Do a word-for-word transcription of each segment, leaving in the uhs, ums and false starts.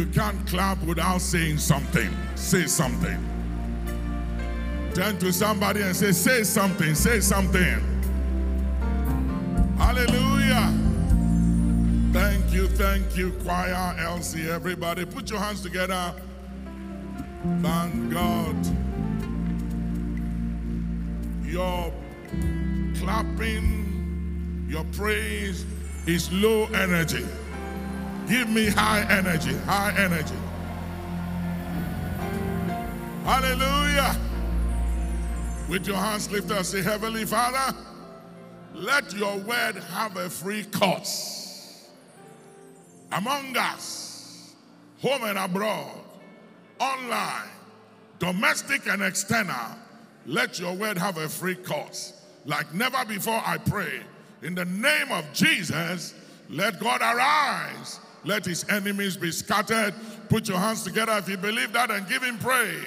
You can't clap without saying something. Say something. Turn to somebody and say, say something, say something. Hallelujah. Thank you, thank you, choir, L C, everybody. Put your hands together. Thank God. Your clapping, your praise is low energy. Give me high energy, high energy. Hallelujah. With your hands lifted up, say, Heavenly Father, let your word have a free course among us, home and abroad, online, domestic and external. Let your word have a free course. Like never before, I pray. In the name of Jesus, let God arise. Let his enemies be scattered. Put your hands together if you believe that and give him praise.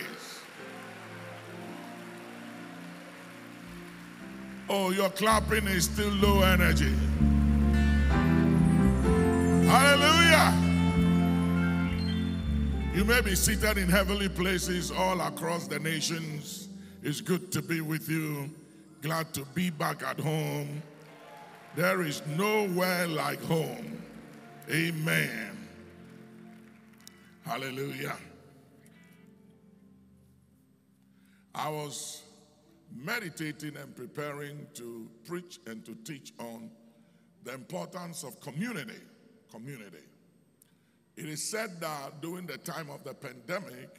Oh, your clapping is still low energy. Hallelujah. You may be seated in heavenly places all across the nations. It's good to be with you. Glad to be back at home. There is nowhere like home. Amen. Hallelujah. I was meditating and preparing to preach and to teach on the importance of community. Community. It is said that during the time of the pandemic,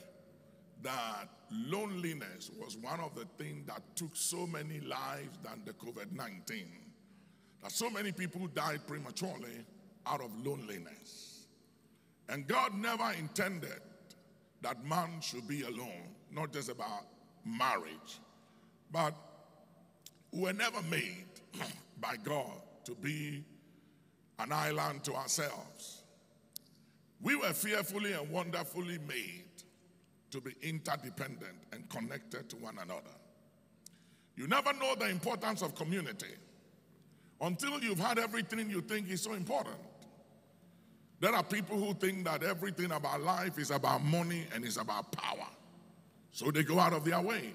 that loneliness was one of the things that took so many lives than the COVID nineteen. That so many people died prematurely out of loneliness. And God never intended that man should be alone, not just about marriage. But we were never made by God to be an island to ourselves. We were fearfully and wonderfully made to be interdependent and connected to one another. You never know the importance of community until you've had everything you think is so important. There are people who think that everything about life is about money and is about power. So they go out of their way.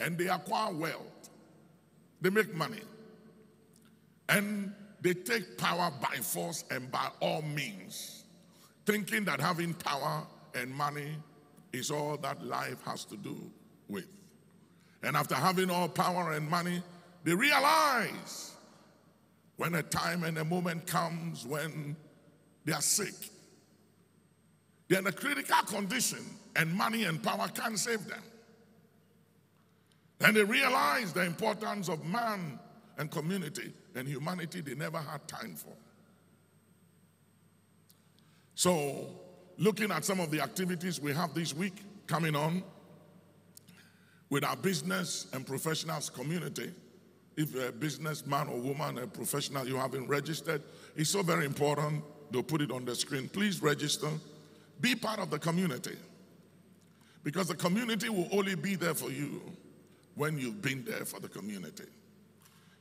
And they acquire wealth. They make money. And they take power by force and by all means, thinking that having power and money is all that life has to do with. And after having all power and money, they realize when a time and a moment comes when they are sick, they're in a critical condition, and money and power can't save them. And they realized the importance of man and community and humanity they never had time for. So, looking at some of the activities we have this week coming on with our business and professionals community, if you're a businessman or woman, a professional, you haven't registered, it's so very important. They'll put it on the screen. Please register. Be part of the community, because the community will only be there for you when you've been there for the community.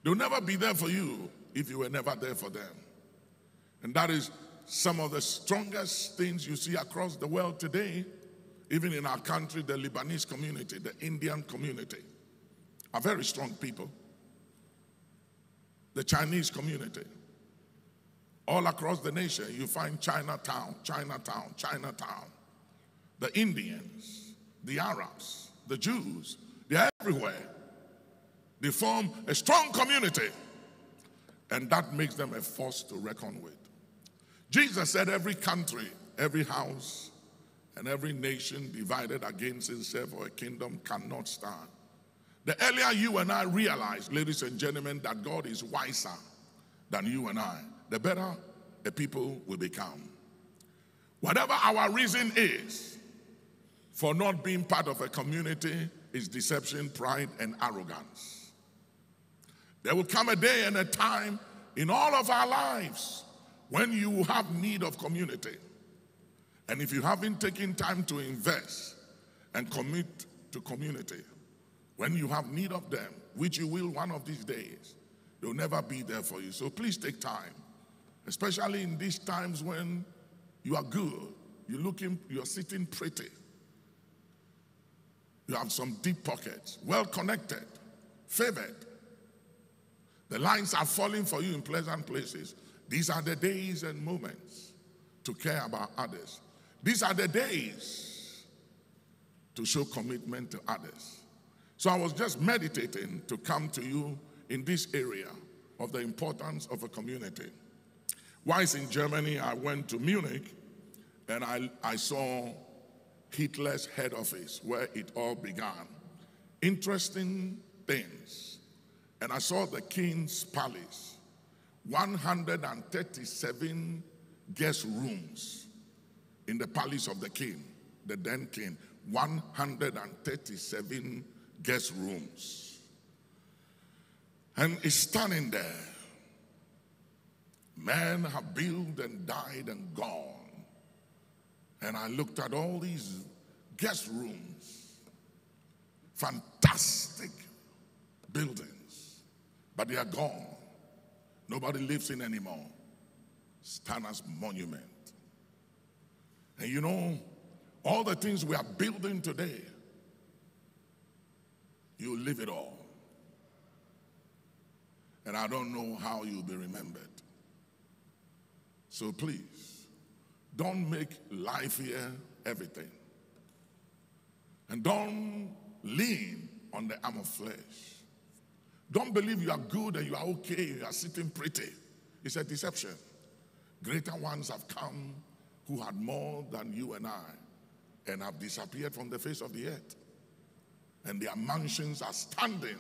They'll never be there for you if you were never there for them. And that is some of the strongest things you see across the world today, even in our country, the Lebanese community, the Indian community, are very strong people. The Chinese community. All across the nation, you find Chinatown, Chinatown, Chinatown. The Indians, the Arabs, the Jews, they're everywhere. They form a strong community, and that makes them a force to reckon with. Jesus said every country, every house, and every nation divided against itself or a kingdom cannot stand. The earlier you and I realize, ladies and gentlemen, that God is wiser than you and I, the better a people will become. Whatever our reason is for not being part of a community, is deception, pride, and arrogance. There will come a day and a time in all of our lives when you will have need of community. And if you haven't taken time to invest and commit to community, when you have need of them, which you will one of these days, they'll never be there for you. So please take time, especially in these times when you are good You look in, you're sitting pretty. You have some deep pockets, well connected, favored. The lines are falling for you in pleasant places. These are the days and moments to care about others. These are the days to show commitment to others. So I was just meditating to come to you in this area of the importance of a community. Once in Germany, I went to Munich and I, I saw Hitler's head office, where it all began. Interesting things. And I saw the King's Palace, one hundred thirty-seven guest rooms in the palace of the king, the then king, one hundred thirty-seven guest rooms. And it's standing there. Men have built and died and gone. And I looked at all these guest rooms, fantastic buildings, but they are gone. Nobody lives in anymore. Stand as monument. And you know, all the things we are building today, you live it all. And I don't know how you'll be remembered. So please, don't make life here everything. And don't lean on the arm of flesh. Don't believe you are good and you are okay, you are sitting pretty. It's a deception. Greater ones have come who had more than you and I and have disappeared from the face of the earth. And their mansions are standing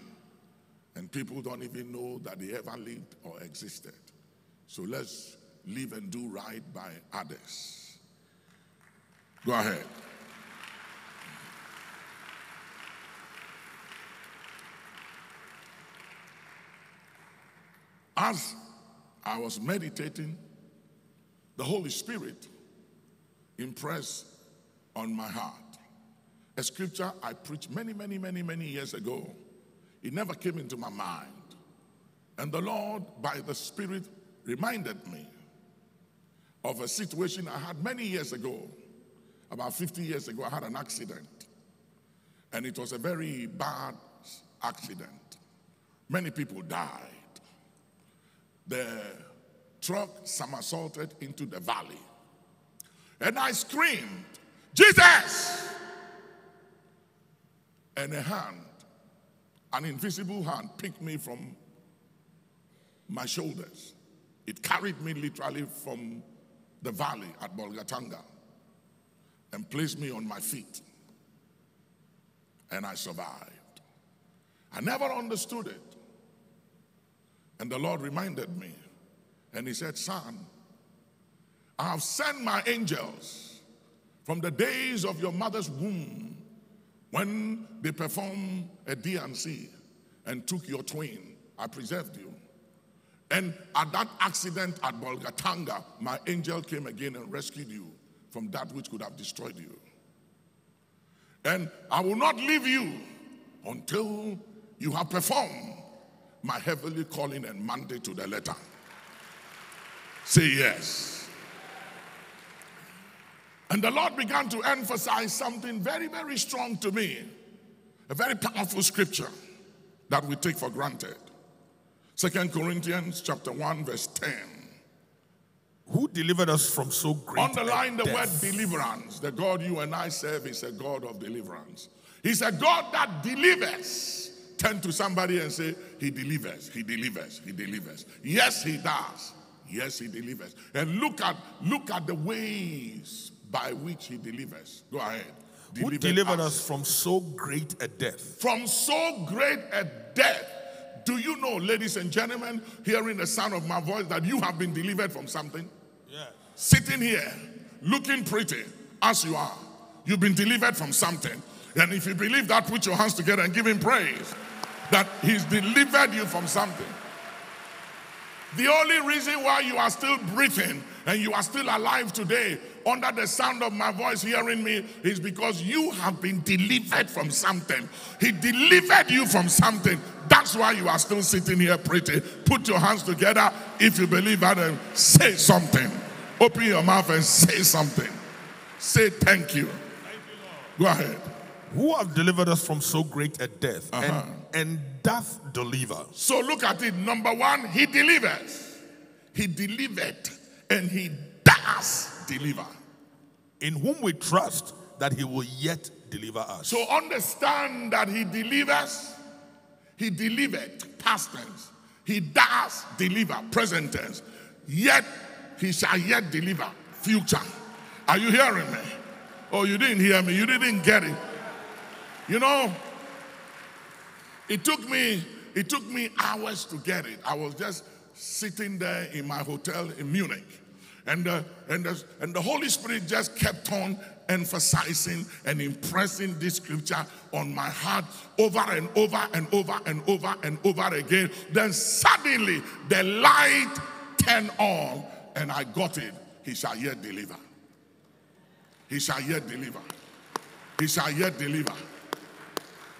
and people don't even know that they ever lived or existed. So let's live and do right by others. Go ahead. As I was meditating, the Holy Spirit impressed on my heart a scripture I preached many, many, many, many years ago. It never came into my mind. And the Lord, by the Spirit, reminded me of a situation I had many years ago. About fifty years ago, I had an accident. And it was a very bad accident. Many people died. The truck somersaulted into the valley. And I screamed, "Jesus!" And a hand, an invisible hand, picked me from my shoulders. It carried me literally from the valley at Bolgatanga and placed me on my feet. And I survived. I never understood it. And the Lord reminded me. And he said, "Son, I have sent my angels from the days of your mother's womb when they performed a D and C and took your twin. I preserved you. And at that accident at Bolgatanga, my angel came again and rescued you from that which could have destroyed you. And I will not leave you until you have performed my heavenly calling and mandate to the letter." Say yes. And the Lord began to emphasize something very, very strong to me. A very powerful scripture that we take for granted. Second Corinthians chapter one verse ten. Who delivered us from so great a death? Underline the word deliverance. The God you and I serve is a God of deliverance. He's a God that delivers. Turn to somebody and say, "He delivers, he delivers, he delivers." Yes, he does. Yes, he delivers. And look at look at the ways by which he delivers. Go ahead. Deliver Who delivered us. us from so great a death? From so great a death. Do you know, ladies and gentlemen, hearing the sound of my voice, that you have been delivered from something? Yeah. Sitting here, looking pretty, as you are, you've been delivered from something. And if you believe that, put your hands together and give him praise. That he's delivered you from something. The only reason why you are still breathing and you are still alive today, under the sound of my voice hearing me, is because you have been delivered from something. He delivered you from something. That's why you are still sitting here pretty. Put your hands together if you believe that and say something. Open your mouth and say something. Say thank you. Thank you, Lord. Go ahead. Who have delivered us from so great a death, uh-huh. and, and doth deliver. So look at it. Number one, he delivers. He delivered and he does deliver. In whom we trust that he will yet deliver us. So understand that he delivers. He delivered, past tense. He does deliver, present tense. Yet, he shall yet deliver, future. Are you hearing me? Oh, you didn't hear me. You didn't get it. You know, it took me, it took me hours to get it. I was just sitting there in my hotel in Munich. And the, and the, and the Holy Spirit just kept on emphasizing and impressing this scripture on my heart over and over and over and over and over again. Then suddenly the light turned on and I got it. He shall yet deliver. He shall yet deliver. He shall yet deliver.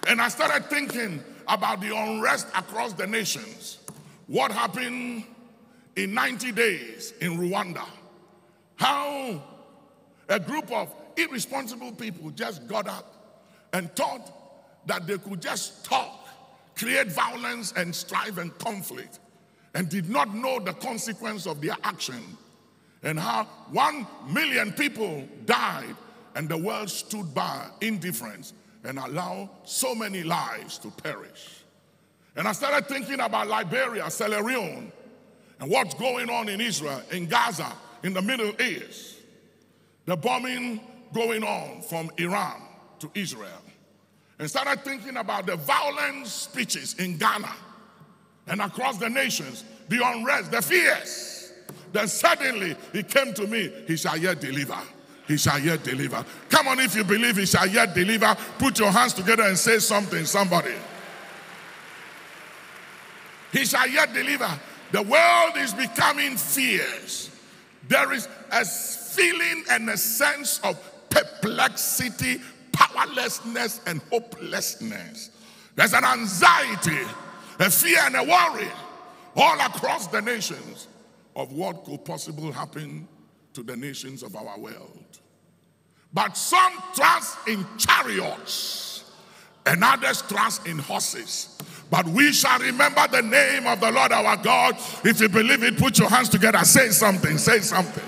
And I started thinking about the unrest across the nations. What happened in ninety days in Rwanda? How a group of irresponsible people just got up and thought that they could just talk, create violence and strife and conflict, and did not know the consequence of their action, and how one million people died and the world stood by indifference and allowed so many lives to perish. And I started thinking about Liberia, Sierra Leone, and what's going on in Israel, in Gaza, in the Middle East. The bombing going on from Iran to Israel. And started thinking about the violent speeches in Ghana and across the nations, the unrest, the fears. Then suddenly it came to me, he shall yet deliver. He shall yet deliver. Come on, if you believe he shall yet deliver, put your hands together and say something, somebody. He shall yet deliver. The world is becoming fierce. There is a feeling and a sense of perplexity, powerlessness, and hopelessness. There's an anxiety, a fear, and a worry all across the nations of what could possibly happen to the nations of our world. But some trust in chariots and others trust in horses. But we shall remember the name of the Lord our God. If you believe it, put your hands together. Say something. Say something.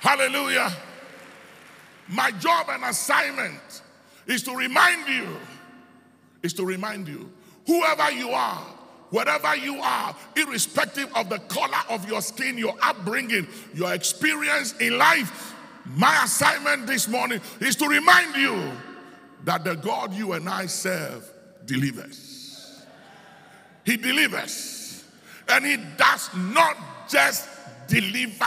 Hallelujah. My job and assignment is to remind you, is to remind you, whoever you are, wherever you are, irrespective of the color of your skin, your upbringing, your experience in life, my assignment this morning is to remind you that the God you and I serve delivers. He delivers. And he does not just deliver,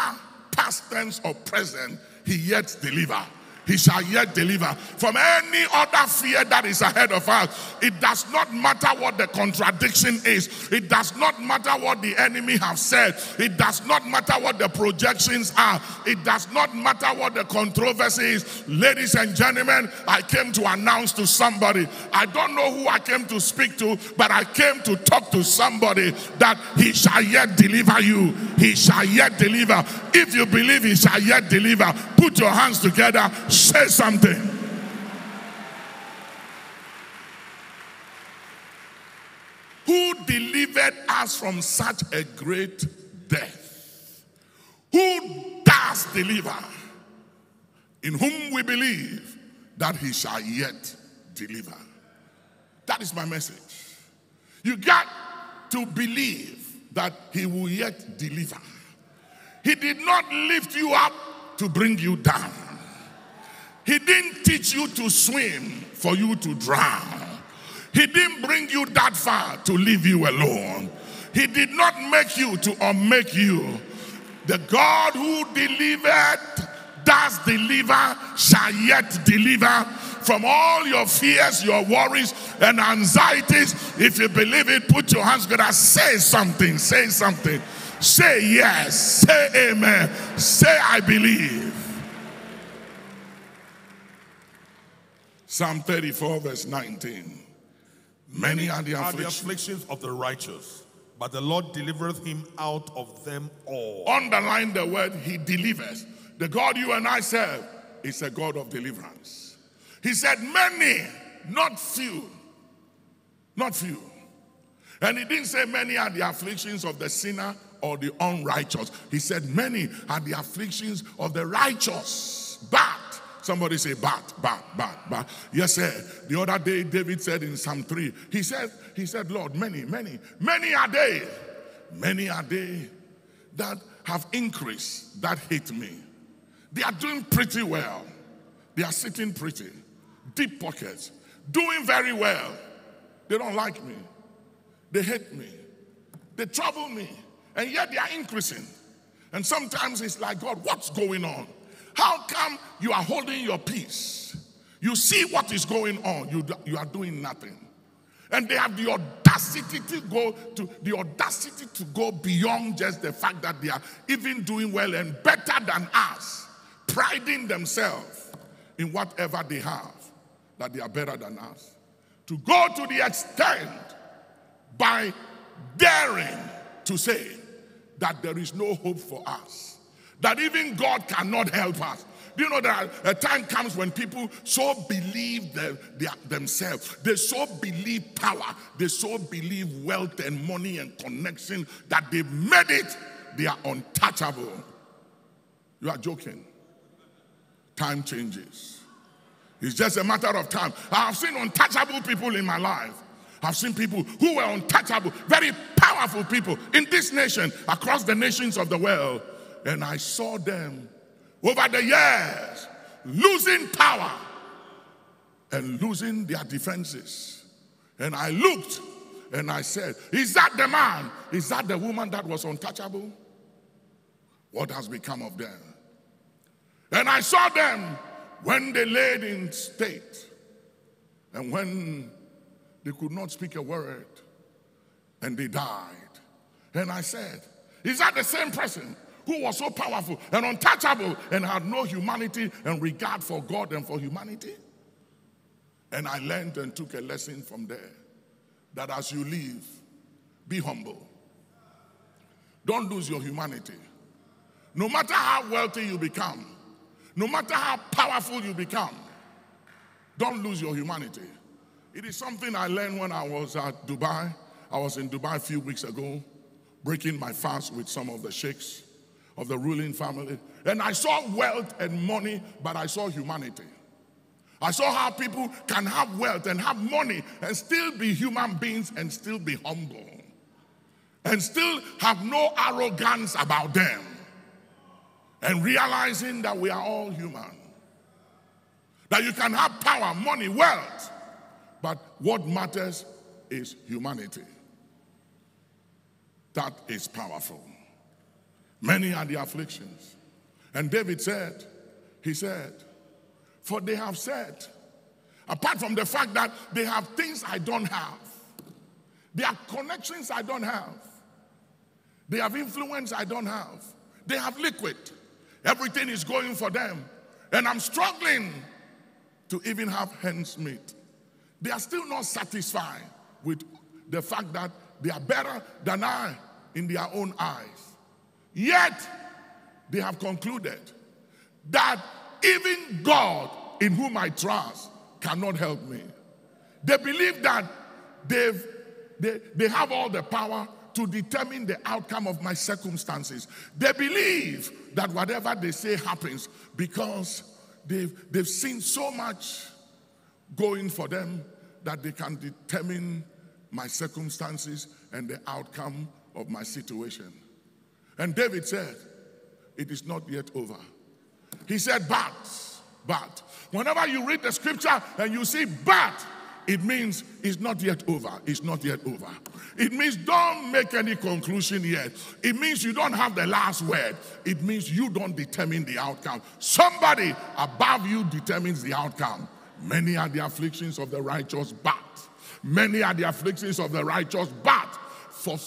past tense or present, he yet deliver. He shall yet deliver from any other fear that is ahead of us. It does not matter what the contradiction is. It does not matter what the enemy have said. It does not matter what the projections are. It does not matter what the controversy is. Ladies and gentlemen, I came to announce to somebody. I don't know who I came to speak to, but I came to talk to somebody that he shall yet deliver you. He shall yet deliver. If you believe he shall yet deliver, put your hands together. Say something. Who delivered us from such a great death? Who does deliver? In whom we believe that he shall yet deliver. That is my message. You got to believe that he will yet deliver. He did not lift you up to bring you down. He didn't teach you to swim for you to drown. He didn't bring you that far to leave you alone. He did not make you to unmake you. The God who delivered, does deliver, shall yet deliver from all your fears, your worries, and anxieties. If you believe it, put your hands together. Say something. Say something. Say yes. Say amen. Say I believe. Psalm thirty-four verse nineteen. Many are the afflictions, are the afflictions of the righteous, but the Lord delivereth him out of them all. Underline the word he delivers. The God you and I serve is a God of deliverance. He said many, not few. Not few. And he didn't say many are the afflictions of the sinner or the unrighteous. He said many are the afflictions of the righteous. But, somebody say but, but, but, but. Yes, sir. The other day David said in Psalm three, he said, he said, Lord, many, many, many are they. Many are they that have increased, that hate me. They are doing pretty well. They are sitting pretty. Deep pockets. Doing very well. They don't like me. They hate me. They trouble me. And yet they are increasing. And sometimes it's like, God, what's going on? How come you are holding your peace? You see what is going on. You, you are doing nothing. And they have the audacity to go to the audacity to go beyond just the fact that they are even doing well and better than us, priding themselves in whatever they have, that they are better than us. To go to the extent by daring to say that there is no hope for us, that even God cannot help us. Do you know that a time comes when people so believe them, they, themselves, they so believe power, they so believe wealth and money and connection that they've made it, they are untouchable. You are joking. Time changes. It's just a matter of time. I've seen untouchable people in my life. I've seen people who were untouchable, very powerful people in this nation, across the nations of the world. And I saw them over the years losing power and losing their defenses. And I looked and I said, is that the man? Is that the woman that was untouchable? What has become of them? And I saw them when they laid in state and when they could not speak a word and they died. And I said, is that the same person who was so powerful and untouchable and had no humanity and regard for God and for humanity? And I learned and took a lesson from there, that as you live, be humble. Don't lose your humanity. No matter how wealthy you become, no matter how powerful you become, don't lose your humanity. It is something I learned when I was at Dubai. I was in Dubai a few weeks ago, breaking my fast with some of the sheikhs of the ruling family. And I saw wealth and money, but I saw humanity. I saw how people can have wealth and have money and still be human beings and still be humble. And still have no arrogance about them. And realizing that we are all human. That you can have power, money, wealth, but what matters is humanity. That is powerful. Many are the afflictions. And David said, he said, for they have said, apart from the fact that they have things I don't have, they have connections I don't have, they have influence I don't have, they have liquid, everything is going for them, and I'm struggling to even have hands meet. They are still not satisfied with the fact that they are better than I in their own eyes. Yet, they have concluded that even God, in whom I trust, cannot help me. They believe that they've, they, they have all the power to determine the outcome of my circumstances. They believe that whatever they say happens because they've, they've seen so much going for them that they can determine my circumstances and the outcome of my situation. And David said, it is not yet over. He said, but, but. Whenever you read the scripture and you see but, it means it's not yet over. It's not yet over. It means don't make any conclusion yet. It means you don't have the last word. It means you don't determine the outcome. Somebody above you determines the outcome. Many are the afflictions of the righteous, but. Many are the afflictions of the righteous, but. For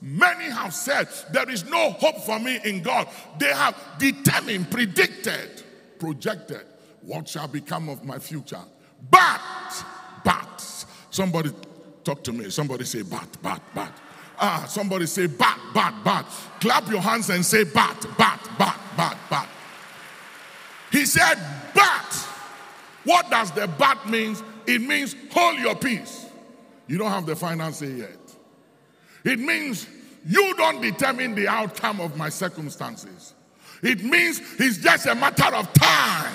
many have said, there is no hope for me in God. They have determined, predicted, projected what shall become of my future. But, but, somebody talk to me. Somebody say, but, but, but. Ah, somebody say, but, but, but. Clap your hands and say, but, but, but, but, but. He said, "But." What does the "but" mean? It means hold your peace. You don't have the finance yet. It means you don't determine the outcome of my circumstances. It means it's just a matter of time.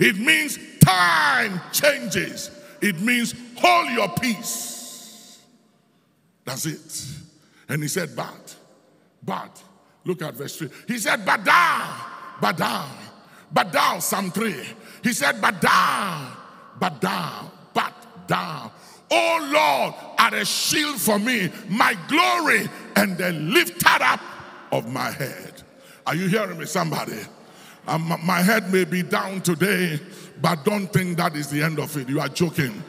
It means time changes. It means hold your peace. That's it. And he said, but, but, look at verse three. He said, but thou, but thou, but thou, Psalm three. He said, but thou, but thou, but thou, O Lord, art a shield for me, my glory, and the lifter up of my head. Are you hearing me, somebody? Um, my head may be down today, but don't think that is the end of it. You are joking.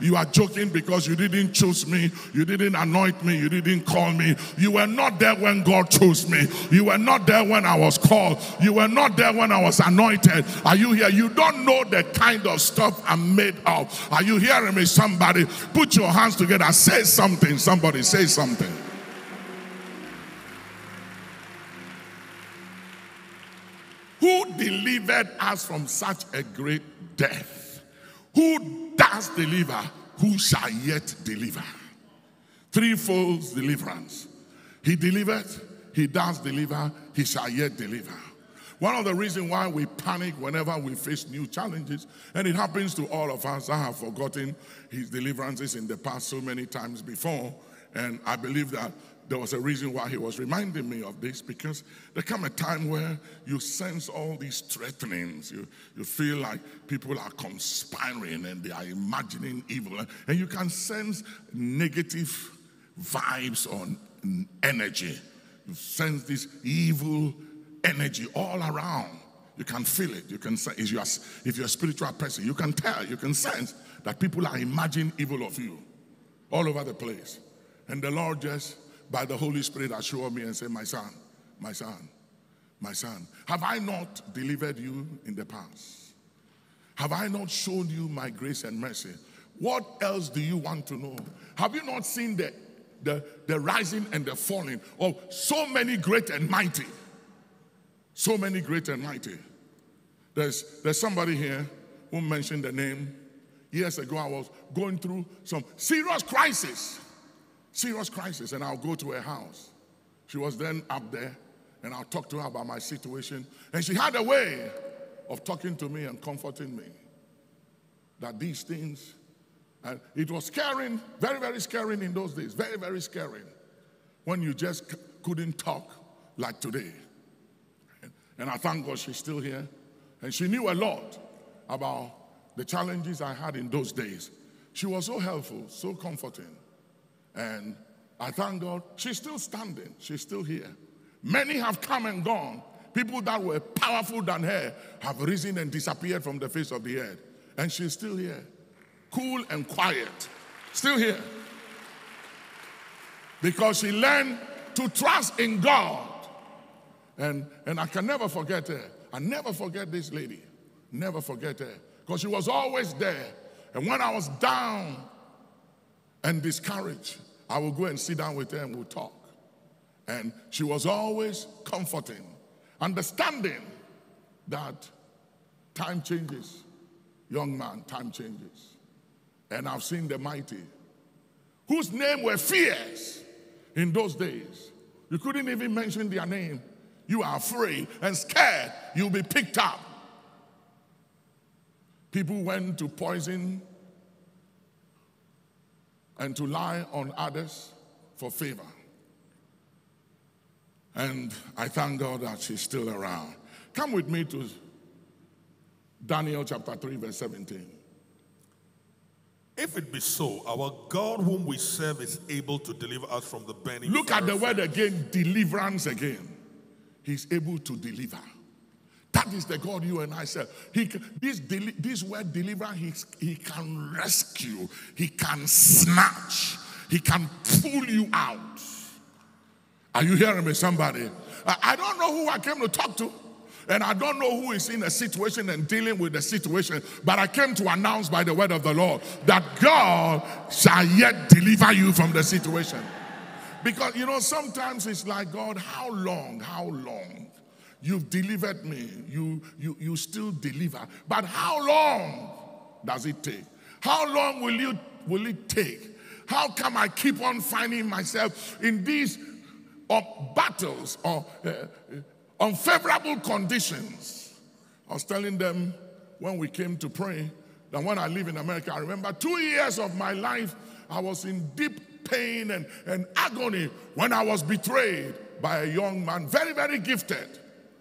You are joking because you didn't choose me. You didn't anoint me. You didn't call me. You were not there when God chose me. You were not there when I was called. You were not there when I was anointed. Are you here? You don't know the kind of stuff I'm made of. Are you hearing me, somebody? Put your hands together. Say something. Somebody say something. Who delivered us from such a great death? Who does deliver? Who shall yet deliver? Threefold deliverance. He delivered, he does deliver, he shall yet deliver. One of the reasons why we panic whenever we face new challenges, and it happens to all of us. I have forgotten his deliverances in the past so many times before, and I believe that there was a reason why he was reminding me of this, because there come a time where you sense all these threatenings. You, you feel like people are conspiring and they are imagining evil. And you can sense negative vibes on energy. You sense this evil energy all around. You can feel it. You can sense, if you're, if you're a spiritual person, you can tell, you can sense that people are imagining evil of you all over the place. And the Lord just, by the Holy Spirit, assure me and say, my son, my son, my son, have I not delivered you in the past? Have I not shown you my grace and mercy? What else do you want to know? Have you not seen the, the, the rising and the falling of so many great and mighty? So many great and mighty. There's, there's somebody here who mentioned the name. Years ago, I was going through some serious crisis. Serious crisis, and I'll go to her house. She was then up there, and I'll talk to her about my situation. And she had a way of talking to me and comforting me. That these things, and it was scaring, very, very scaring in those days. Very, very scaring. When you just couldn't talk like today. And I thank God she's still here. And she knew a lot about the challenges I had in those days. She was so helpful, so comforting. And I thank God, she's still standing. She's still here. Many have come and gone. People that were powerful than her have risen and disappeared from the face of the earth. And she's still here. Cool and quiet. Still here. Because she learned to trust in God. And, and I can never forget her. I never forget this lady. Never forget her. Because she was always there. And when I was down and discouraged, I will go and sit down with her and we'll talk. And she was always comforting, understanding that time changes. Young man, time changes. And I've seen the mighty, whose name were fears in those days. You couldn't even mention their name. You are afraid and scared you'll be picked up. People went to poison and to lie on others for favor. And I thank God that she's still around. Come with me to Daniel chapter three, verse seventeen. If it be so, our God whom we serve is able to deliver us from the burning fire. Look at the word again, deliverance again. He's able to deliver. That is the God you and I serve. He, this, this word deliver, he, he can rescue. He can snatch. He can pull you out. Are you hearing me, somebody? I, I don't know who I came to talk to. And I don't know who is in a situation and dealing with the situation. But I came to announce by the word of the Lord that God shall yet deliver you from the situation. Because, you know, sometimes it's like, God, how long, how long? You've delivered me. You, you, you still deliver. But how long does it take? How long will you will it take? How come I keep on finding myself in these uh, battles or uh, unfavorable conditions? I was telling them when we came to pray that when I live in America, I remember two years of my life, I was in deep pain and, and agony when I was betrayed by a young man, very, very gifted,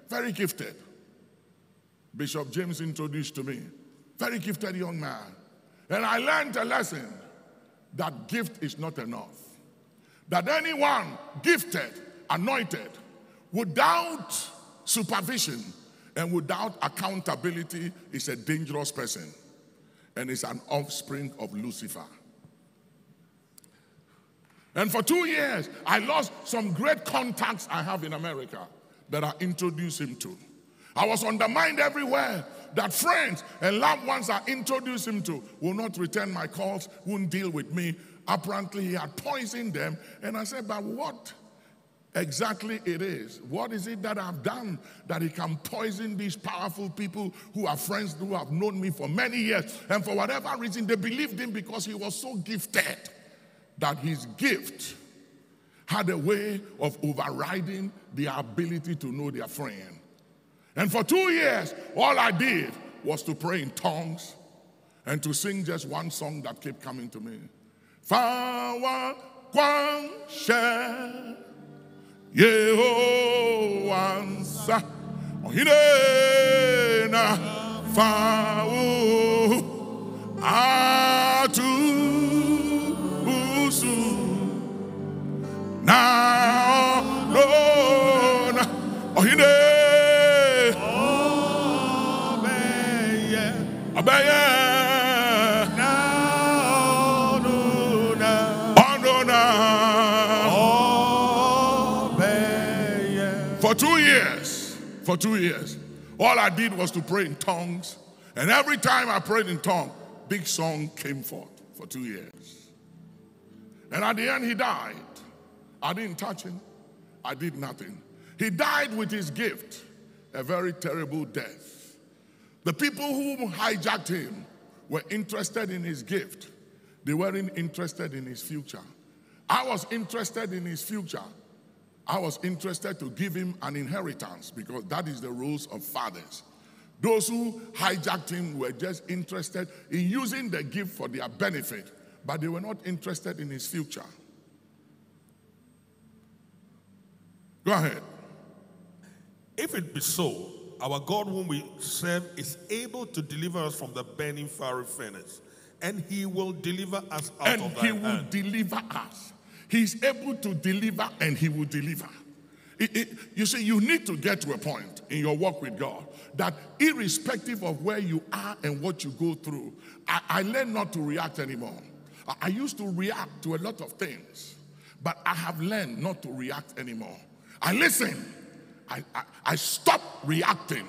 very gifted. Bishop James introduced to me, very gifted young man. And I learned a lesson that gift is not enough. That anyone gifted, anointed, without supervision and without accountability is a dangerous person and is an offspring of Lucifer. And for two years, I lost some great contacts I have in America that I introduced him to. I was undermined everywhere that friends and loved ones I introduced him to will not return my calls, won't deal with me. Apparently, he had poisoned them. And I said, but what exactly it is? What is it that I've done that he can poison these powerful people who are friends, who have known me for many years? And for whatever reason, they believed him because he was so gifted that his gift had a way of overriding their ability to know their friend. And for two years, all I did was to pray in tongues and to sing just one song that kept coming to me. Fawa Kwan She Yehowansa Ohirena Fawu Atu Usu Na Orona Ohirena For two years, for two years, all I did was to pray in tongues. And every time I prayed in tongues, big song came forth for two years. And at the end, he died. I didn't touch him. I did nothing. He died with his gift, a very terrible death. The people who hijacked him were interested in his gift. They weren't interested in his future. I was interested in his future. I was interested to give him an inheritance because that is the rules of fathers. Those who hijacked him were just interested in using the gift for their benefit, but they were not interested in his future. Go ahead. If it be so, our God whom we serve is able to deliver us from the burning fiery furnace, and he will deliver us out and of that hand. And he will deliver us. He is able to deliver and he will deliver. It, it, you see, you need to get to a point in your walk with God that irrespective of where you are and what you go through, I, I learned not to react anymore. I, I used to react to a lot of things, but I have learned not to react anymore. I listen. I, I, I stop reacting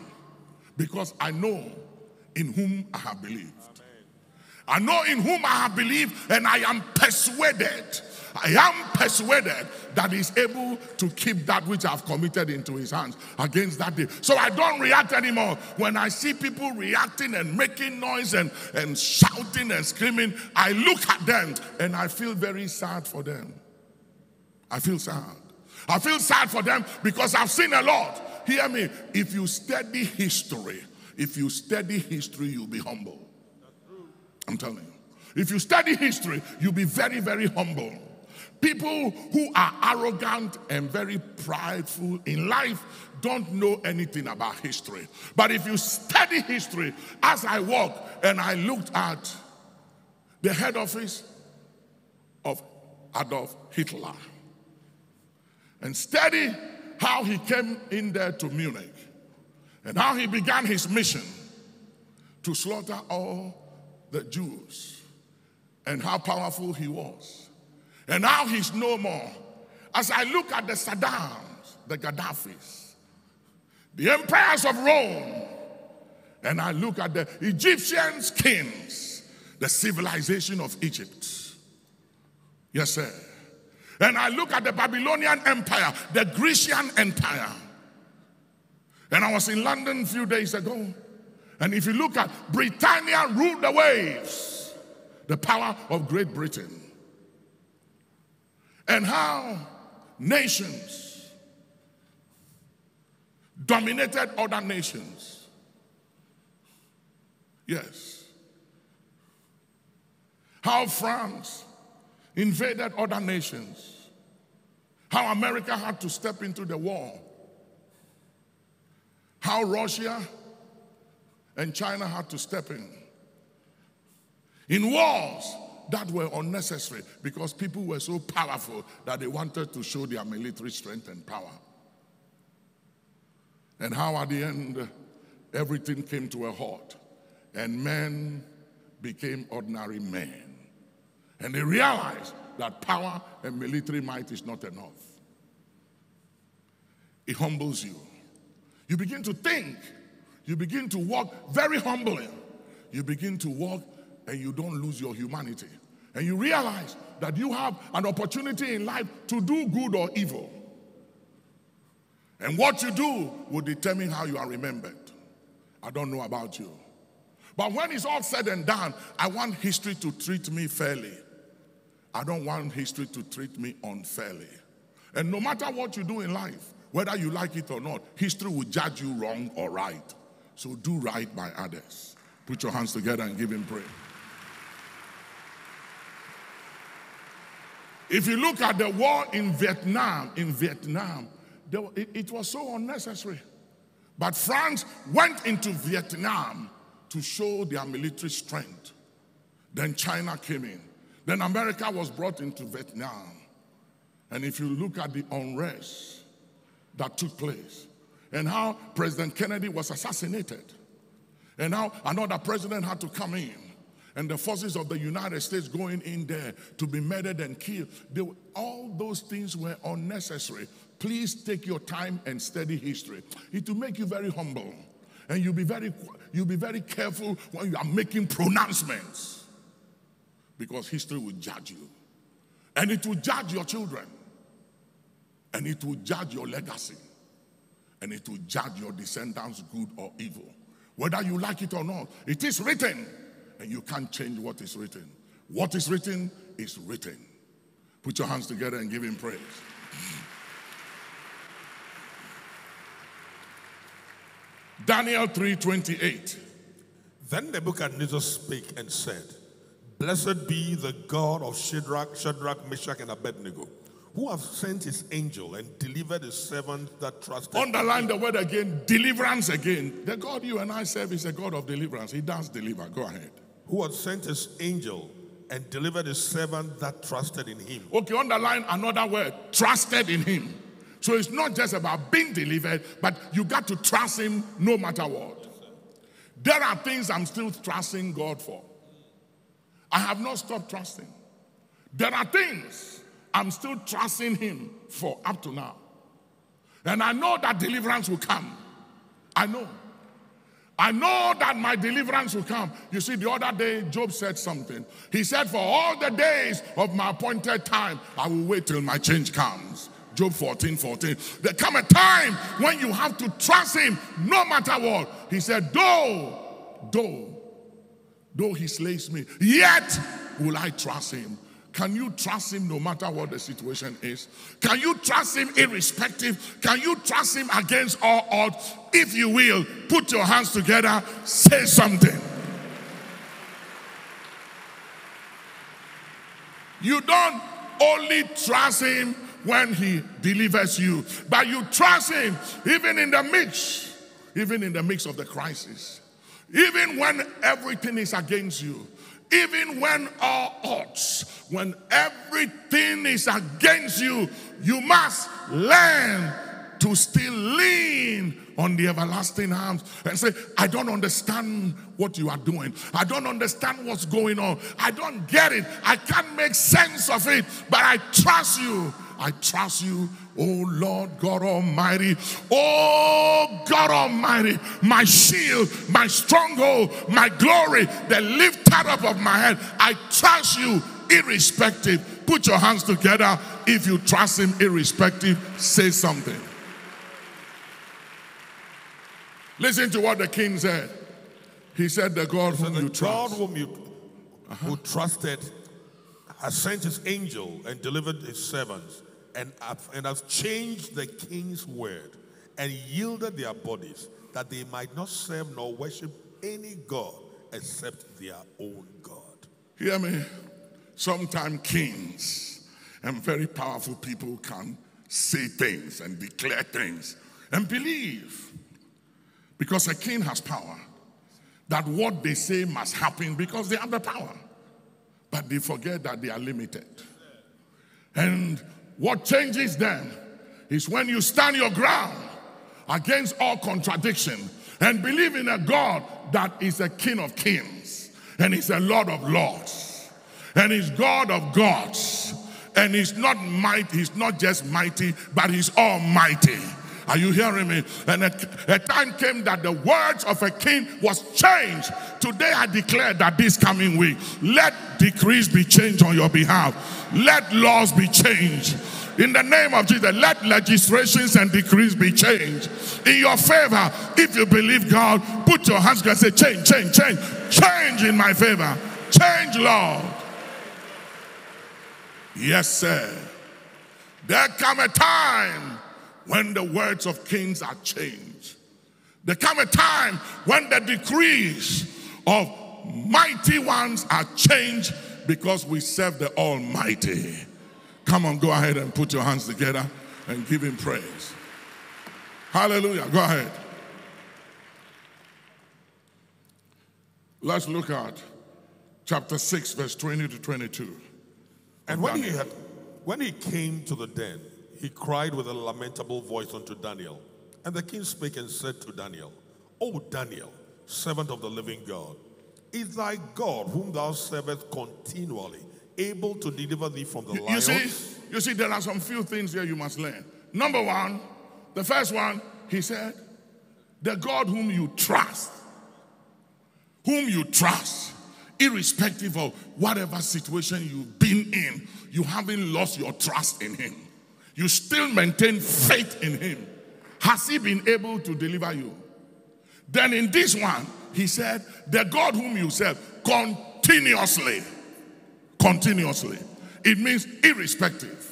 because I know in whom I have believed. Amen. I know in whom I have believed, and I am persuaded. I am persuaded that he's able to keep that which I've committed into his hands against that day. So I don't react anymore. When I see people reacting and making noise and, and shouting and screaming, I look at them and I feel very sad for them. I feel sad. I feel sad for them because I've seen a lot. Hear me. If you study history, if you study history, you'll be humble. I'm telling you. If you study history, you'll be very, very humble. People who are arrogant and very prideful in life don't know anything about history. But if you study history, as I walked and I looked at the head office of Adolf Hitler, and study how he came in there to Munich and how he began his mission to slaughter all the Jews and how powerful he was. And now he's no more. As I look at the Saddams, the Gaddafis, the empires of Rome, and I look at the Egyptian kings, the civilization of Egypt. Yes, sir. And I look at the Babylonian Empire, the Grecian Empire. And I was in London a few days ago. And if you look at Britannia ruled the waves, the power of Great Britain. And how nations dominated other nations. Yes. How France invaded other nations. How America had to step into the war. How Russia and China had to step in. In wars that were unnecessary because people were so powerful that they wanted to show their military strength and power. And how at the end, everything came to a halt and men became ordinary men. And they realized that power and military might is not enough. It humbles you. You begin to think. You begin to walk very humbly. You begin to walk and you don't lose your humanity. And you realize that you have an opportunity in life to do good or evil. And what you do will determine how you are remembered. I don't know about you. But when it's all said and done, I want history to treat me fairly. I don't want history to treat me unfairly. And no matter what you do in life, whether you like it or not, history will judge you wrong or right. So do right by others. Put your hands together and give him praise. If you look at the war in Vietnam, in Vietnam, there, it, it was so unnecessary. But France went into Vietnam to show their military strength. Then China came in. Then America was brought into Vietnam. And if you look at the unrest that took place, and how President Kennedy was assassinated, and now another president had to come in, and the forces of the United States going in there to be murdered and killed. They, all those things were unnecessary. Please take your time and study history. It will make you very humble, and you'll be very, you'll be very careful when you are making pronouncements, because history will judge you, and it will judge your children, and it will judge your legacy, and it will judge your descendants good or evil. Whether you like it or not, it is written, and you can't change what is written. What is written is written. Put your hands together and give him praise. Daniel three twenty-eight. Then Nebuchadnezzar spake and said, Blessed be the God of Shadrach, Shadrach, Meshach, and Abednego, who have sent his angel and delivered his servant that trusted. Underline the word again, deliverance again. The God you and I serve is a God of deliverance. He does deliver. Go ahead. Who had sent his angel and delivered his servant that trusted in him. Okay, underline another word, trusted in him. So it's not just about being delivered, but you got to trust him no matter what. There are things I'm still trusting God for. I have not stopped trusting. There are things I'm still trusting him for up to now. And I know that deliverance will come. I know. I know that my deliverance will come. You see, the other day, Job said something. He said, for all the days of my appointed time, I will wait till my change comes. Job fourteen fourteen. There come a time when you have to trust him no matter what. He said, though, though, though he slays me, yet will I trust him. Can you trust him no matter what the situation is? Can you trust him irrespective? Can you trust him against all odds? If you will, put your hands together, say something. You don't only trust him when he delivers you, but you trust him even in the midst, even in the midst of the crisis, even when everything is against you. Even when all odds, when everything is against you, you must learn to still lean on the everlasting arms and say, I don't understand what you are doing. I don't understand what's going on. I don't get it. I can't make sense of it, but I trust you. I trust you, oh Lord God Almighty, oh God Almighty, my shield, my stronghold, my glory, the lifter up of my head. I trust you irrespective. Put your hands together. If you trust him irrespective, say something. Listen to what the king said. He said, the God whom you trust. God whom you who trusted has sent his angel and delivered his servants and, and has changed the king's word and yielded their bodies that they might not serve nor worship any god except their own God. Hear me? Sometimes kings and very powerful people can say things and declare things and believe, because a king has power, that what they say must happen because they have the power. But they forget that they are limited. And what changes them is when you stand your ground against all contradiction and believe in a God that is a King of kings and is a Lord of lords and is God of gods, and he's not mighty, he's not just mighty, but he's almighty. Are you hearing me? And a, a time came that the words of a king was changed. Today I declare that this coming week, let decrees be changed on your behalf. Let laws be changed. In the name of Jesus, let legislations and decrees be changed in your favor. If you believe God, put your hands together and say, change, change, change. Change in my favor. Change, Lord. Yes, sir. There come a time when the words of kings are changed. There come a time when the decrees of mighty ones are changed, because we serve the Almighty. Come on, go ahead and put your hands together and give him praise. Hallelujah. Go ahead. Let's look at chapter six, verse twenty to twenty-two. And when he, had, when he came to the den, he cried with a lamentable voice unto Daniel. And the king spake and said to Daniel, O Daniel, servant of the living God, is thy God, whom thou servest continually, able to deliver thee from the you, lions? You see, you see, there are some few things here you must learn. Number one, the first one, he said, the God whom you trust, whom you trust, irrespective of whatever situation you've been in, you haven't lost your trust in him. You still maintain faith in him. Has he been able to deliver you? Then in this one, he said, the God whom you serve continuously, continuously. It means irrespective,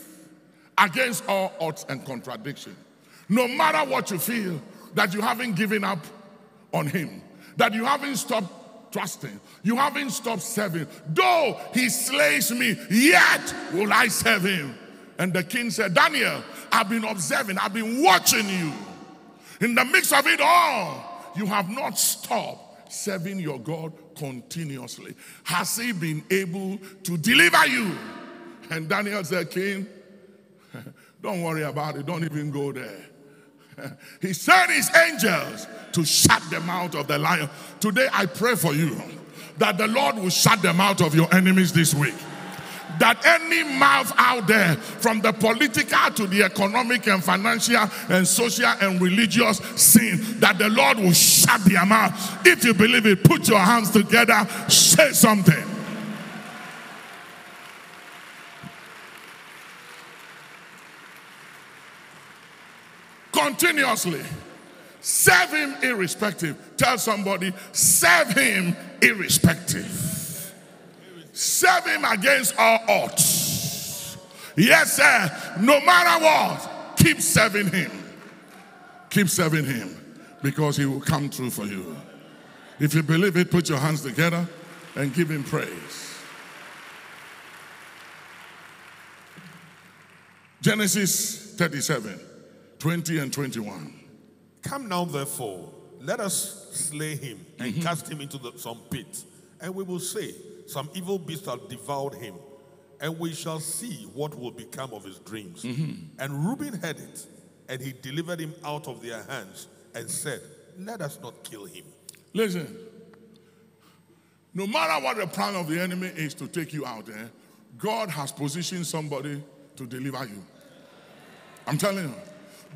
against all odds and contradiction. No matter what you feel, that you haven't given up on him, that you haven't stopped trusting, you haven't stopped serving. Though he slays me, yet will I serve him. And the king said, Daniel, I've been observing, I've been watching you. In the midst of it all, you have not stopped serving your God continuously. Has he been able to deliver you? And Daniel said, King, don't worry about it, don't even go there. He sent his angels to shut the mouth of the lion. Today I pray for you that the Lord will shut the mouth of your enemies this week. That any mouth out there, from the political to the economic and financial and social and religious sin, that the Lord will shut their mouth. If you believe it, put your hands together, say something. Continuously. Serve him irrespective. Tell somebody, serve him irrespective. Serve him against all odds. Yes, sir. No matter what, keep serving him. Keep serving him, because he will come through for you. If you believe it, put your hands together and give him praise. Genesis thirty-seven, twenty and twenty-one. Come now, therefore, let us slay him and mm-hmm. cast him into the, some pit. And we will say, some evil beast hath devoured him, and we shall see what will become of his dreams. Mm-hmm. And Reuben heard it, and he delivered him out of their hands and said, let us not kill him. Listen, no matter what the plan of the enemy is to take you out there, eh, God has positioned somebody to deliver you. I'm telling you.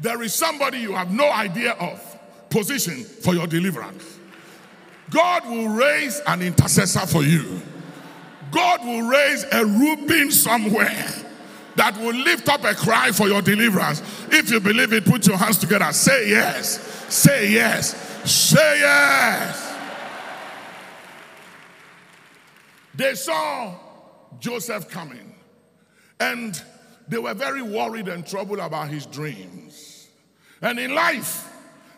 There is somebody you have no idea of, position for your deliverance. God will raise an intercessor for you. God will raise a Reuben somewhere that will lift up a cry for your deliverance. If you believe it, put your hands together. Say yes. Say yes. Say yes. They saw Joseph coming, and they were very worried and troubled about his dreams. And in life,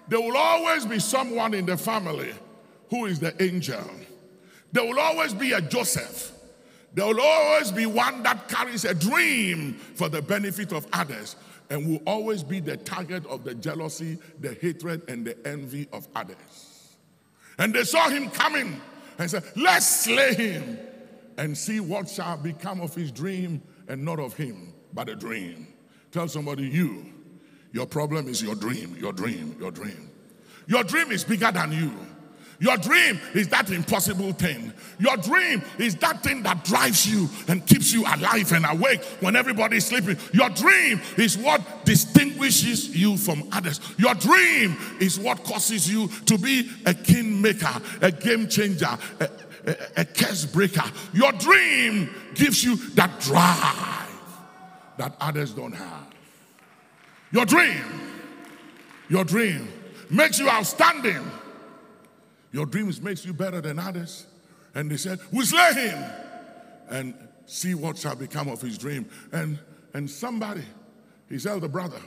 there will always be someone in the family who is the angel. There will always be a Joseph. There will always be one that carries a dream for the benefit of others and will always be the target of the jealousy, the hatred, and the envy of others. And they saw him coming and said, let's slay him and see what shall become of his dream and not of him, but a dream. Tell somebody, you, your problem is your dream, your dream, your dream. Your dream is bigger than you. Your dream is that impossible thing. Your dream is that thing that drives you and keeps you alive and awake when everybody's sleeping. Your dream is what distinguishes you from others. Your dream is what causes you to be a kingmaker, a game changer, a, a, a curse breaker. Your dream gives you that drive that others don't have. Your dream, your dream makes you outstanding. Your dreams makes you better than others. And they said, we slay him and see what shall become of his dream. And, and somebody, his elder brother,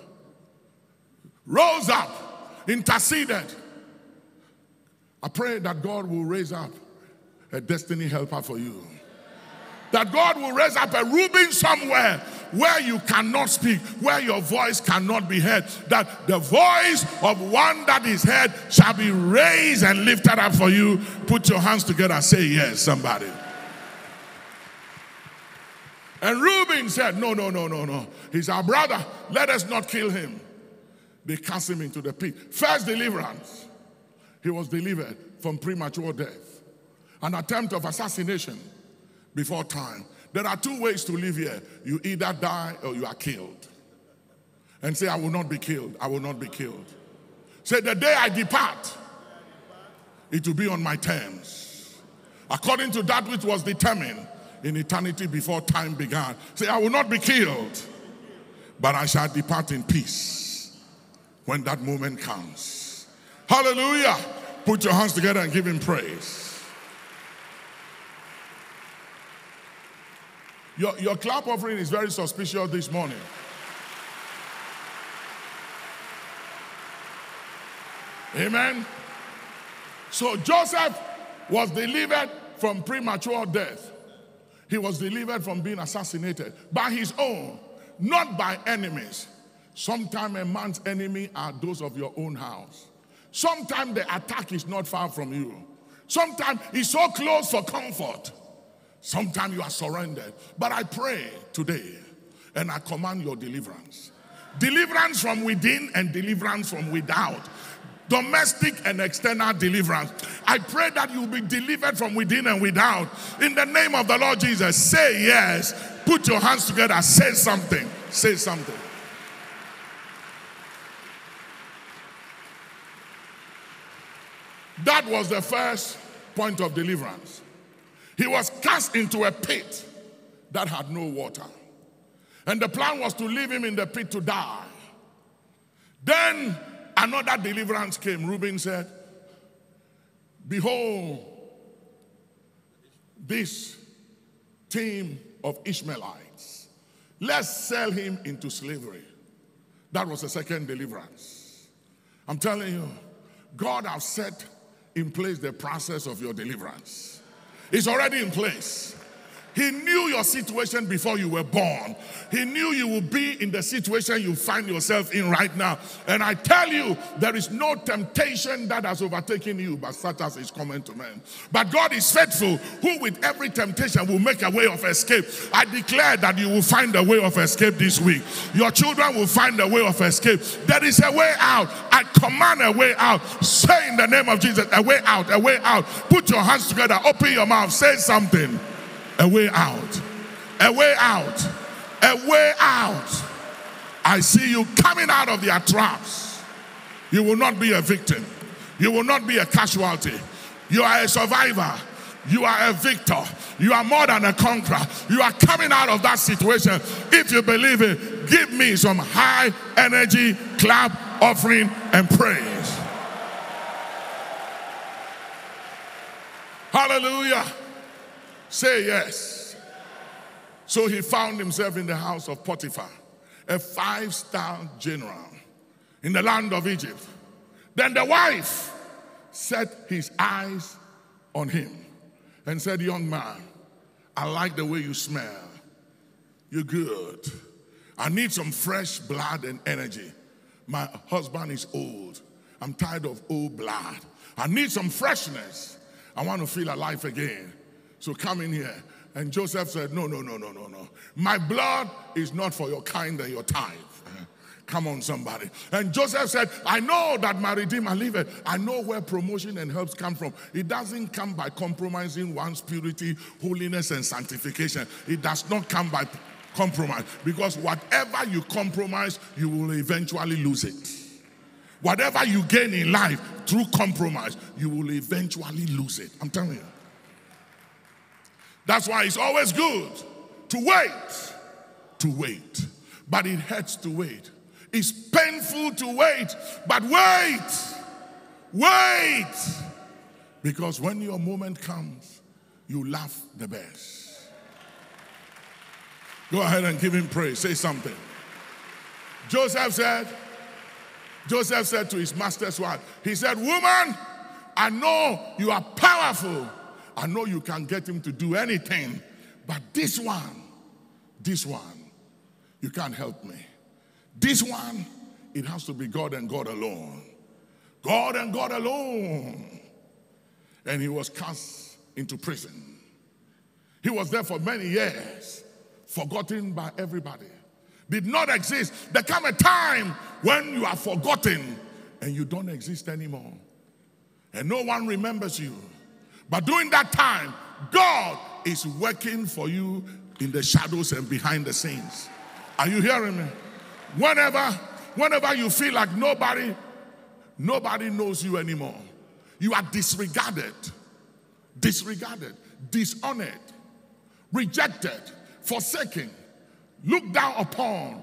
rose up, interceded. I pray that God will raise up a destiny helper for you. That God will raise up a Reuben somewhere where you cannot speak, where your voice cannot be heard. That the voice of one that is heard shall be raised and lifted up for you. Put your hands together and say yes, somebody. And Reuben said, no, no, no, no, no. He's our brother. Let us not kill him. They cast him into the pit. First deliverance. He was delivered from premature death. An attempt of assassination. Before time. There are two ways to live here. You either die or you are killed. And say, I will not be killed. I will not be killed. Say, the day I depart, it will be on my terms. According to that which was determined in eternity before time began. Say, I will not be killed, but I shall depart in peace when that moment comes. Hallelujah. Put your hands together and give him praise. Your, your clap offering is very suspicious this morning. Amen. So Joseph was delivered from premature death. He was delivered from being assassinated by his own, not by enemies. Sometimes a man's enemy are those of your own house. Sometimes the attack is not far from you. Sometimes it's so close for comfort. Sometimes you are surrendered. But I pray today and I command your deliverance. Deliverance from within and deliverance from without. Domestic and external deliverance. I pray that you be delivered from within and without. In the name of the Lord Jesus, say yes. Put your hands together. Say something. Say something. That was the first point of deliverance. He was cast into a pit that had no water. And the plan was to leave him in the pit to die. Then another deliverance came. Reuben said, behold, this team of Ishmaelites, let's sell him into slavery. That was the second deliverance. I'm telling you, God has set in place the process of your deliverance. It's already in place. He knew your situation before you were born. He knew you would be in the situation you find yourself in right now. And I tell you, there is no temptation that has overtaken you, but such as is common to men. But God is faithful, who with every temptation will make a way of escape. I declare that you will find a way of escape this week. Your children will find a way of escape. There is a way out. I command a way out. Say in the name of Jesus, a way out, a way out. Put your hands together, open your mouth, say something. A way out, a way out, a way out. I see you coming out of their traps. You will not be a victim. You will not be a casualty. You are a survivor. You are a victor. You are more than a conqueror. You are coming out of that situation. If you believe it, give me some high energy clap, offering, and praise. Hallelujah. Say yes. So he found himself in the house of Potiphar, a five-star general in the land of Egypt. Then the wife set his eyes on him and said, young man, I like the way you smell. You're good. I need some fresh blood and energy. My husband is old. I'm tired of old blood. I need some freshness. I want to feel alive again. So come in here. And Joseph said, no, no, no, no, no, no. My blood is not for your kind and your tithe. Come on, somebody. And Joseph said, I know that my Redeemer liveth. I know where promotion and helps come from. It doesn't come by compromising one's purity, holiness, and sanctification. It does not come by compromise. Because whatever you compromise, you will eventually lose it. Whatever you gain in life through compromise, you will eventually lose it. I'm telling you. That's why it's always good to wait, to wait. But it hurts to wait. It's painful to wait, but wait, wait. Because when your moment comes, you laugh the best. Go ahead and give him praise. Say something. Joseph said, Joseph said to his master's wife, he said, woman, I know you are powerful. I know you can get him to do anything, but this one, this one, you can't help me. This one, it has to be God and God alone. God and God alone. And he was cast into prison. He was there for many years, forgotten by everybody. Did not exist. There come a time when you are forgotten and you don't exist anymore. And no one remembers you. But during that time, God is working for you in the shadows and behind the scenes. Are you hearing me? Whenever, whenever you feel like nobody, nobody knows you anymore, you are disregarded, disregarded, dishonored, rejected, forsaken, looked down upon,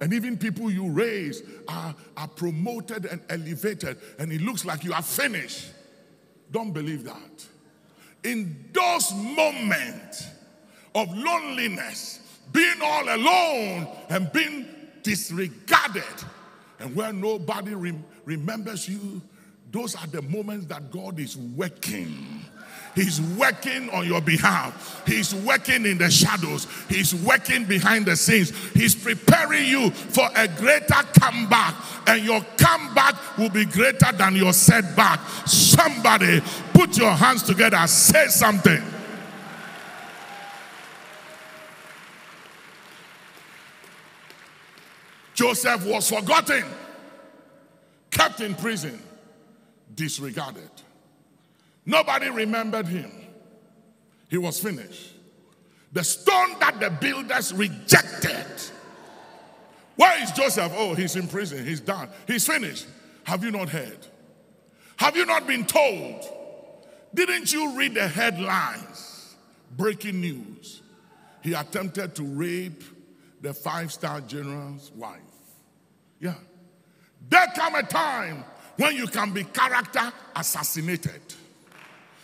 and even people you raise are, are promoted and elevated, and it looks like you are finished. Don't believe that. In those moments of loneliness, being all alone and being disregarded, and where nobody rem- remembers you, those are the moments that God is working. He's working on your behalf. He's working in the shadows. He's working behind the scenes. He's preparing you for a greater comeback. And your comeback will be greater than your setback. Somebody put your hands together. Say something. Joseph was forgotten, kept in prison, disregarded. Nobody remembered him. He was finished. The stone that the builders rejected. Where is Joseph? Oh, he's in prison. He's done. He's finished. Have you not heard? Have you not been told? Didn't you read the headlines? Breaking news. He attempted to rape the five-star general's wife. Yeah. There come a time when you can be character assassinated.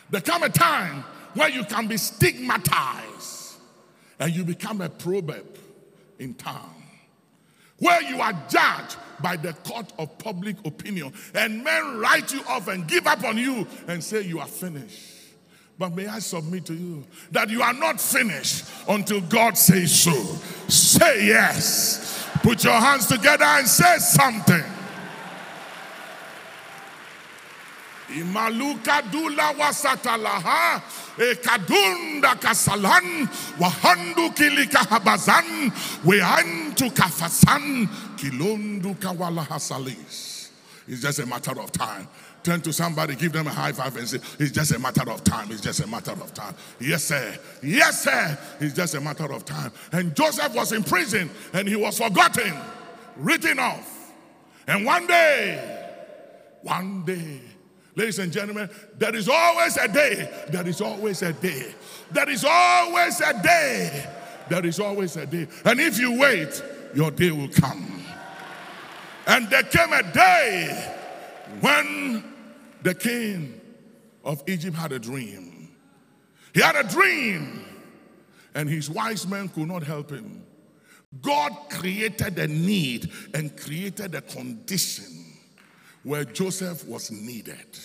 There come a time where you can be stigmatized and you become a proverb in town, where you are judged by the court of public opinion and men write you off and give up on you and say you are finished. But may I submit to you that you are not finished until God says so. Say yes. Put your hands together and say something. Imaluka dula wasatalaha ekadunda kasalan wahandu kilika habazan weantu kafasan kilundu kawala hasalis. It's just a matter of time. Turn to somebody, give them a high five and say, it's just a matter of time. It's just a matter of time. Yes, sir. Yes, sir. It's just a matter of time. And Joseph was in prison and he was forgotten, written off. And one day, one day, ladies and gentlemen, there is always a day. There is always a day. There is always a day. There is always a day. And if you wait, your day will come. And there came a day when the king of Egypt had a dream. He had a dream, and his wise men could not help him. God created a need and created a condition where Joseph was needed.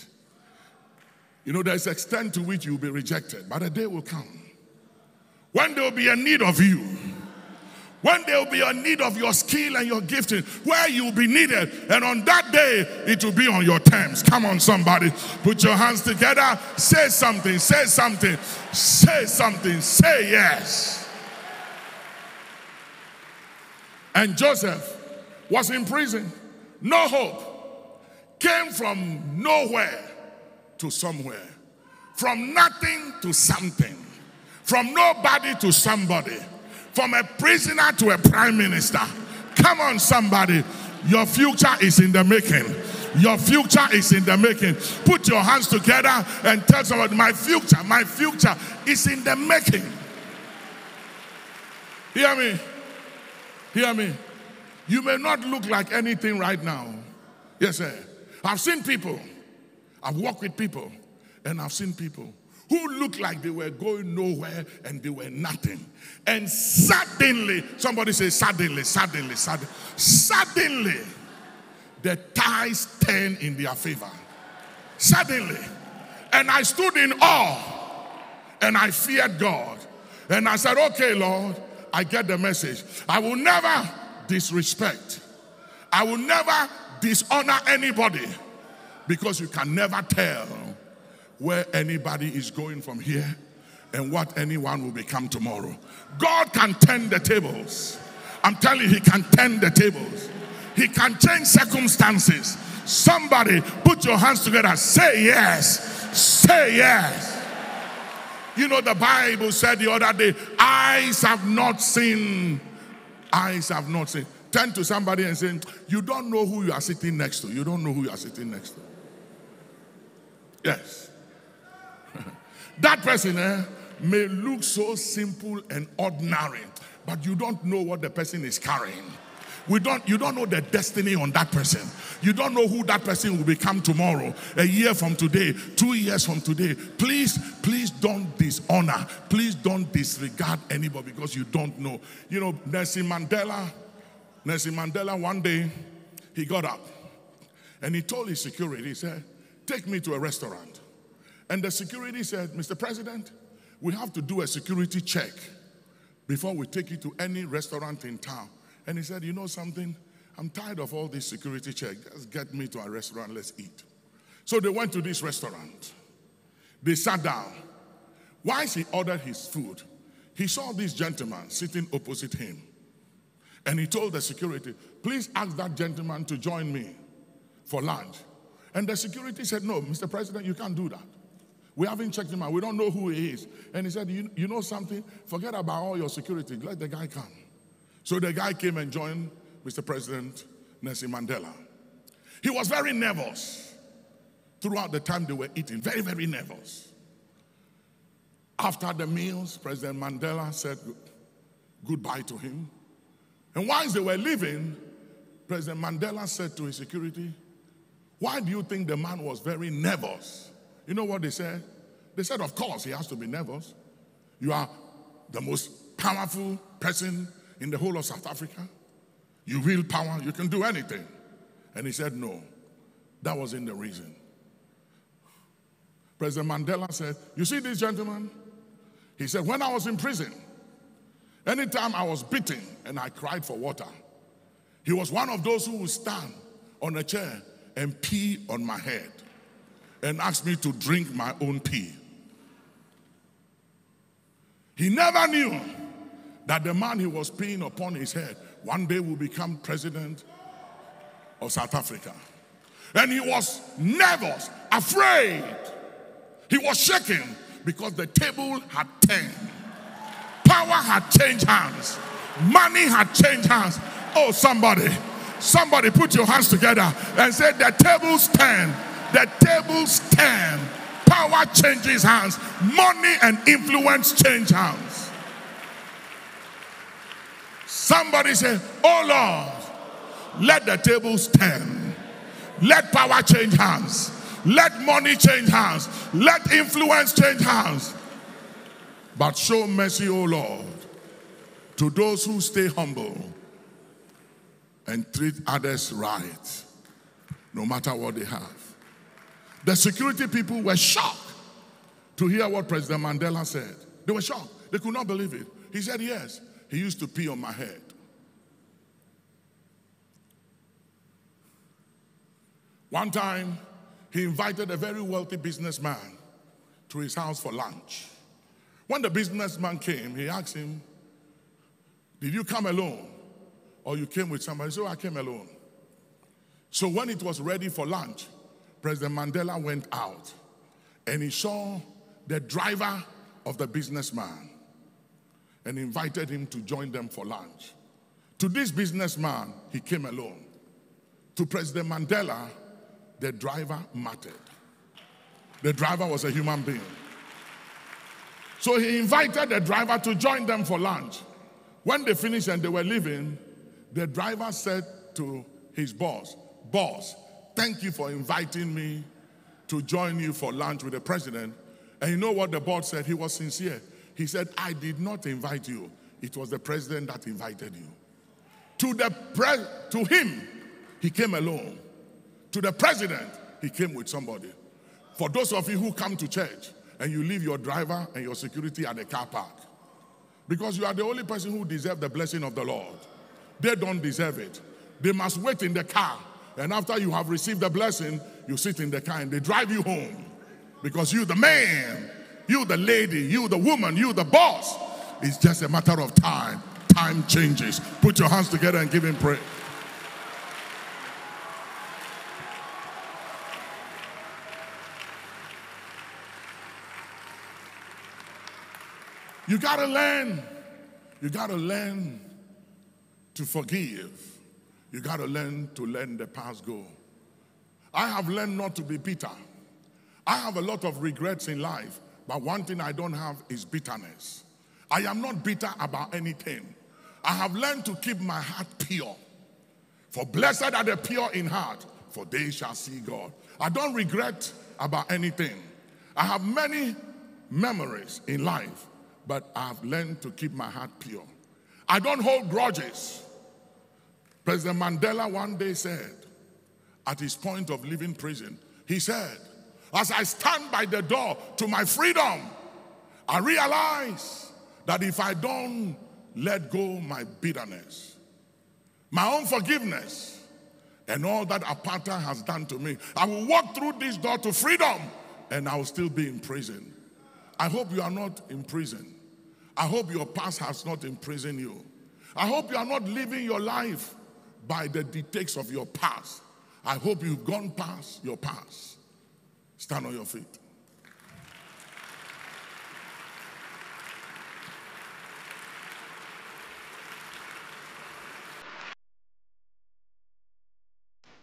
You know, there's an extent to which you'll be rejected, but a day will come when there will be a need of you, when there will be a need of your skill and your gifting, where you'll be needed, and on that day, it will be on your terms. Come on, somebody. Put your hands together. Say something. Say something. Say something. Say yes. And Joseph was in prison. No hope. Came from nowhere to somewhere. From nothing to something. From nobody to somebody. From a prisoner to a prime minister. Come on, somebody. Your future is in the making. Your future is in the making. Put your hands together and tell somebody, my future, my future is in the making. Hear me. Hear me. You may not look like anything right now. Yes, sir. I've seen people. I've worked with people. And I've seen people who looked like they were going nowhere and they were nothing. And suddenly, somebody say suddenly, suddenly, suddenly, suddenly, the ties turned in their favor. Suddenly. And I stood in awe and I feared God. And I said, okay, Lord, I get the message. I will never disrespect. I will never dishonor anybody, because you can never tell where anybody is going from here and what anyone will become tomorrow. God can turn the tables. I'm telling you, he can turn the tables. He can change circumstances. Somebody put your hands together. Say yes. Say yes. You know, the Bible said the other day, eyes have not seen. Eyes have not seen. Turn to somebody and say, you don't know who you are sitting next to. You don't know who you are sitting next to. Yes. That person eh, may look so simple and ordinary, but you don't know what the person is carrying. We don't, you don't know the destiny on that person. You don't know who that person will become tomorrow, a year from today, two years from today. Please, please don't dishonor. Please don't disregard anybody, because you don't know. You know, Nelson Mandela, Nelson Mandela one day, he got up and he told his security, he said, take me to a restaurant. And the security said, Mister President, we have to do a security check before we take you to any restaurant in town. And he said, you know something? I'm tired of all this security check. Just get me to a restaurant. Let's eat. So they went to this restaurant. They sat down. While he ordered his food, he saw this gentleman sitting opposite him. And he told the security, please ask that gentleman to join me for lunch. And the security said, no, Mister President, you can't do that. We haven't checked him out. We don't know who he is. And he said, you, you know something? Forget about all your security. Let the guy come. So the guy came and joined Mister President Nelson Mandela. He was very nervous throughout the time they were eating. Very, very nervous. After the meals, President Mandela said goodbye to him. And while they were leaving, President Mandela said to his security, why do you think the man was very nervous? You know what they said? They said, of course, he has to be nervous. You are the most powerful person in the whole of South Africa. You wield power. You can do anything. And he said, no, that wasn't the reason. President Mandela said, you see this gentleman? He said, when I was in prison, anytime I was beaten and I cried for water, he was one of those who would stand on a chair and pee on my head and asked me to drink my own pee. He never knew that the man he was peeing upon his head one day will become president of South Africa. And he was nervous, afraid. He was shaking because the table had turned. Power had changed hands. Money had changed hands. Oh, somebody, somebody put your hands together and say, the tables turned. The tables turn. Power changes hands. Money and influence change hands. Somebody say, oh Lord, let the tables turn. Let power change hands. Let money change hands. Let influence change hands. But show mercy, O Lord, to those who stay humble and treat others right, no matter what they have. The security people were shocked to hear what President Mandela said. They were shocked. They could not believe it. He said, yes, he used to pee on my head. One time, he invited a very wealthy businessman to his house for lunch. When the businessman came, he asked him, did you come alone or you came with somebody? So I came alone. So when it was ready for lunch, President Mandela went out and he saw the driver of the businessman and invited him to join them for lunch. To this businessman, he came alone. To President Mandela, the driver mattered. The driver was a human being. So he invited the driver to join them for lunch. When they finished and they were leaving, the driver said to his boss, boss, thank you for inviting me to join you for lunch with the president. And you know what the boss said? He was sincere. He said, I did not invite you. It was the president that invited you. To, the pre to him, he came alone. To the president, he came with somebody. For those of you who come to church and you leave your driver and your security at the car park, because you are the only person who deserves the blessing of the Lord. They don't deserve it. They must wait in the car. And after you have received the blessing, you sit in the car and they drive you home. Because you the man, you the lady, you the woman, you the boss. It's just a matter of time. Time changes. Put your hands together and give him praise. You got to learn. You got to learn to forgive. You got to learn to let the past go. I have learned not to be bitter. I have a lot of regrets in life, but one thing I don't have is bitterness. I am not bitter about anything. I have learned to keep my heart pure. For blessed are the pure in heart, for they shall see God. I don't regret about anything. I have many memories in life, but I've learned to keep my heart pure. I don't hold grudges. President Mandela one day said, at his point of leaving prison, he said, as I stand by the door to my freedom, I realize that if I don't let go my bitterness, my unforgiveness, and all that apartheid has done to me, I will walk through this door to freedom and I will still be in prison. I hope you are not in prison. I hope your past has not imprisoned you. I hope you are not living your life by the dictates of your past. I hope you've gone past your past. Stand on your feet.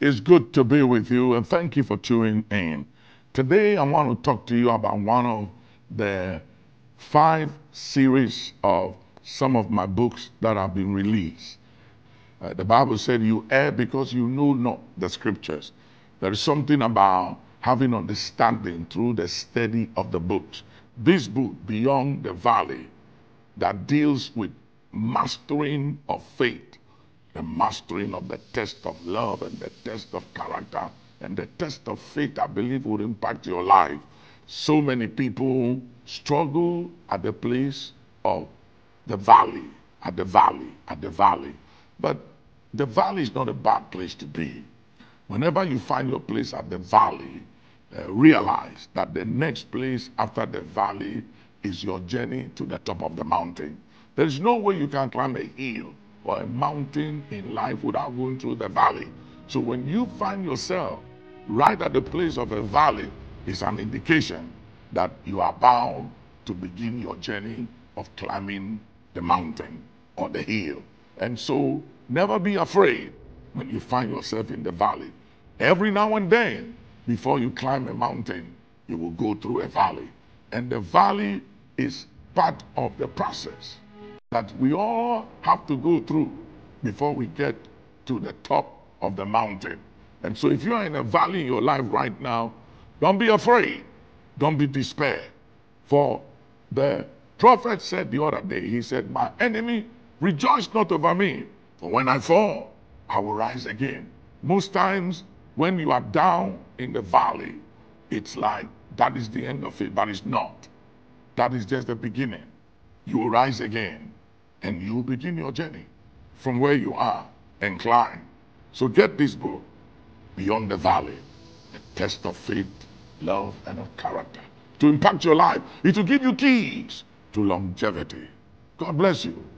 It's good to be with you and thank you for tuning in. Today I want to talk to you about one of the five series of some of my books that have been released. Uh, the Bible said you err because you know not the scriptures. There is something about having understanding through the study of the books. This book, Beyond the Valley, that deals with mastering of faith, the mastering of the test of love and the test of character and the test of faith, I believe would impact your life. So many people struggle at the place of the valley, at the valley, at the valley. But the valley is not a bad place to be. Whenever you find your place at the valley, uh, realize that the next place after the valley is your journey to the top of the mountain. There is no way you can climb a hill or a mountain in life without going through the valley. So when you find yourself right at the place of a valley, it's an indication that you are bound to begin your journey of climbing the mountain or the hill. And so never be afraid when you find yourself in the valley. Every now and then, before you climb a mountain, you will go through a valley. And the valley is part of the process that we all have to go through before we get to the top of the mountain. And so if you are in a valley in your life right now, don't be afraid. Don't be despair. For the prophet said the other day, he said, my enemy, rejoice not over me, for when I fall, I will rise again. Most times when you are down in the valley, it's like that is the end of it, but it's not. That is just the beginning. You will rise again and you will begin your journey from where you are and climb. So get this book, Beyond the Valley, a test of faith, love, and of character, to impact your life. It will give you keys to longevity. God bless you.